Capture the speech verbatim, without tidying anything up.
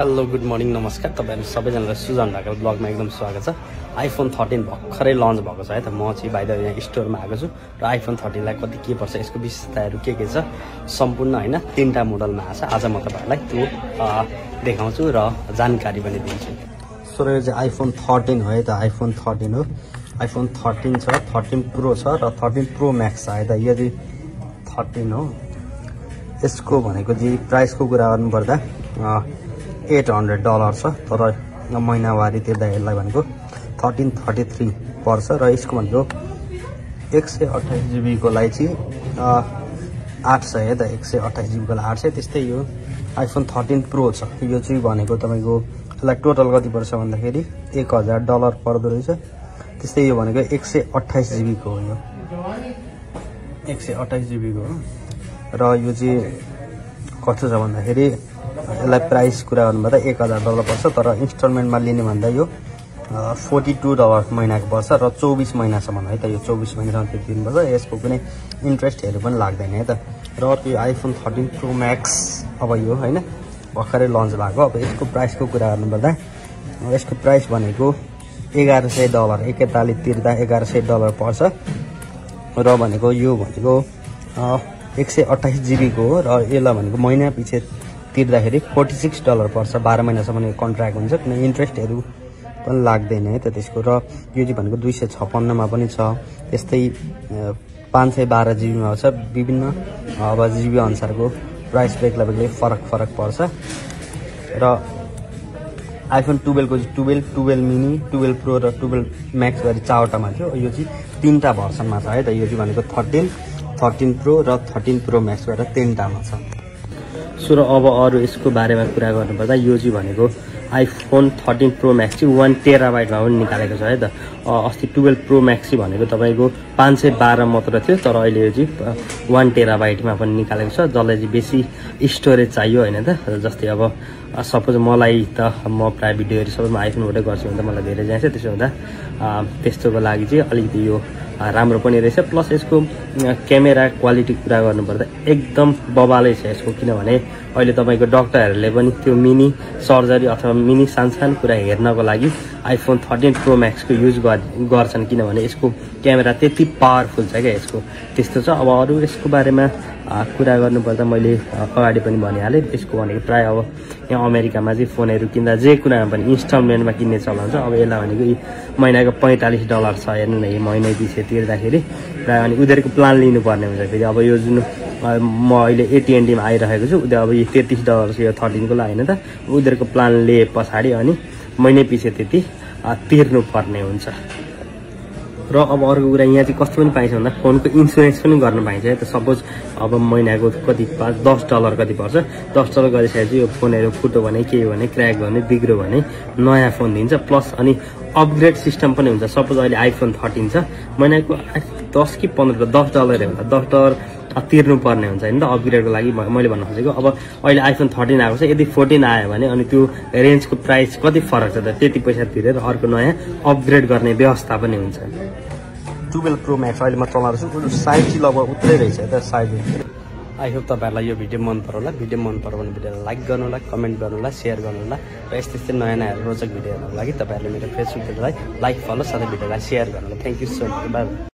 Hello good morning नमस्कार तपाईहरु सबैजनालाई सुजन ढाका ब्लग मा एकदम स्वागत छ। आइफोन थर्टीन भर्खरै लन्च भएको छ है त। म चाहिँ बाइदर यहाँ स्टोर मा आएको छु र आइफोन थर्टीन लाई कति के पर्छ, यसको विशेषताहरु के के छ सम्पूर्ण हैन तीनटा मोडल मा आछ। आज म तपाईहरुलाई त्यो देखाउँछु र जानकारी पनि दिन्छु। सो यो चाहिँ आइफोन थर्टीन हो है त। आइफोन थर्टीन हो, आइफोन थर्टीन छ, थर्टीन प्रो छ र थर्टीन प्रो मैक्स आयो त। यो चाहिँ थर्टीन हो। यसको भनेको चाहिँ प्राइस को कुरा गर्नु पर्दा eight hundred dollars छ, तर महिनावारी तिर्दाखेरि भनेको thirteen thirty-three पर्छ र यसको भनेको one twenty-eight G B को लागि चाहिँ eight hundred है त। one twenty-eight G B को लागि eight hundred। त्यस्तै यो आइफोन थर्टीन प्रो छ, यो चाहिँ भनेको तपाईको यसलाई टोटल कति पर्छ भन्दाखेरि one thousand dollars पर्दो रहेछ। त्यस्तै यो भनेको one twenty-eight G B को हो, यो one twenty-eight G B को हो र यो चाहिँ कस्तो छ भन्दाखेरि यसलाई प्राइस कुरा गर्नुपर्दा one thousand dollars पर्छ, तर इन्स्टलमेन्ट मा लिने भन्दा यो forty-two dollars महिनाको पर्छ र twenty-four महिनासम्म है त। यो twenty-four महिनासम्म तिर्नुपर्छ, यसको कुनै इन्ट्रेस्टहरु पनि लाग्दैन है त। र अर्को यो आइफोन थर्टीन प्रो मैक्स अब यो हैन भर्खरै लन्च भएको। अब यसको प्राइसको कुरा गर्नुपर्दा यसको प्राइस भनेको eleven hundred dollars एकैताली तिर्दा eleven hundred dollars पर्छ र भनेको यो भनेको one twenty-eight G B को हो र यसलाई भनेको महिना पछि तिर्दाखेरि forty-six dollars पर्छ। twelve महिनासम्म यो कन्ट्र्याक्ट हुन्छ, कुनै इन्ट्रेस्टहरु पनि लाग्दैन है त त्यसको। र यो चाहिँ भनेको two fifty-six मा पनि छ। त्यस्तै five twelve G B मा छ। विभिन्न अब जीबी अनुसारको प्राइस बेग्ला बेग्लै फरक फरक पर्छ। र आइफोन twelve को twelve, twelve mini, twelve pro र twelve max गरी चारवटामा थियो। यो चाहिँ तीनटा भर्सनमा छ है त। यो चाहिँ भनेको thirteen, thirteen pro र thirteen pro max गरेर तीनटामा छ। सो र अब अरु यसको बारेमा कुरा गर्नुपर्दा यो चाहिँ भनेको आइफोन थर्टीन प्रो मैक्स चाहिँ one terabyte मा पनि निकालेको छ है त। अस्ति twelve प्रो मैक्स चाहिँ भनेको तपाईको five twelve मात्र थियो, तर अहिले यो चाहिँ one terabyte मा पनि निकालेको छ, जसलाई चाहिँ बेसी स्टोरेज चाहियो हैन त। जस्तै अब सपोज मलाई त म प्राय भिडियोहरु सबैमा आइफोनबाट गर्छु भने त मलाई धेरै चाहिन्छ, त्यसो हुँदा त्यस्तोको लागि चाहिँ अलिकति यो राम्रो पनि रहेछ। प्लस यसको क्यामेरा क्वालिटी कुरा गर्नुपर्दा एकदम बबालै छ यसको, किनभने अहिले तपाईको डाक्टरहरुले पनि त्यो मिनी सर्जरी अथवा मिनी सानसान कुरा हेर्नको लागि आइफोन थर्टीन प्रो मैक्स को युज गर्छन्, किनभने यसको क्यामेरा त्यति पावरफुल छ के यसको। त्यस्तो छ। अब अरु यसको बारेमा कुरा गर्नुपर्दा मैले अगाडि पनि भनिहाले, यसको भनेको प्राय अब यहाँ अमेरिकामा चाहिँ फोनहरु किन्दा जे कुरामा पनि इन्स्टलमेन्टमा किन्ने चलन छ। अब यसलाई भनेको महिनाको forty-five dollars छ, हेर्नु न यो महिना पछि तिर्दाखेरि प्राय अनि उनीहरुको प्लान लिनुपर्ने हुन्छ। फेरि अब यो जुन म अहिले A T and T मा आइरहेको छु, उदा अब यो thirty-three dollars यो थर्टीन को लागि हैन त, उनीहरुको प्लान लिए पछाडी अनि महिना पछि त्यति तिर्नु पर्ने हुन्छ। र अब अर्को कुरा यहाँ चाहिँ कस्तो पनि पाइन्छ भन्दा फोनको इन्स्योरेन्स पनि गर्न पाइन्छ है त। सपोज अब महिनाको कति ten dollars कति पर्छ, ten dollars गरिसकेपछि यो फोनहरु फुट्यो भने के हो भने क्र्याक गर्ने बिग्रियो भने नयाँ फोन दिन्छ। प्लस अनि अपग्रेड सिस्टम पनि हुन्छ। सपोज अहिले आइफोन थर्टीन छ, महिनाको ten कि fifteen ten dollars होला, ten dollars तिर्नु पर्ने हुन्छ हैन त अपग्रेडको लागि। मैले भन्न खोजेको अब अहिले आइफोन थर्टीन आएको छ, यदि fourteen आयो भने अनि त्यो रेन्जको प्राइस कति फरक छ त। त्यति पैसा तिरेर अर्को नयाँ अपग्रेड गर्ने व्यवस्था पनि हुन्छ। twelve प्रो मैक्स अहिले म चलाउँछु, साइज चाहिँ लगभग उतरै रहेछ है त। साइज आई होप तपाईहरुलाई यो भिडियो मन पर्यो होला। भिडियो मन पर्यो भने भिडियोलाई लाइक गर्नु होला, कमेन्ट गर्नु होला, शेयर गर्नु होला र यस्तै यस्तै नयाँ नयाँ रोचक भिडियोहरुको लागि तपाईहरुले मेरो फेसबुक पेजलाई लाइक फलो साथै भिडियोलाई शेयर गर्नु होला। Thank you so much. By.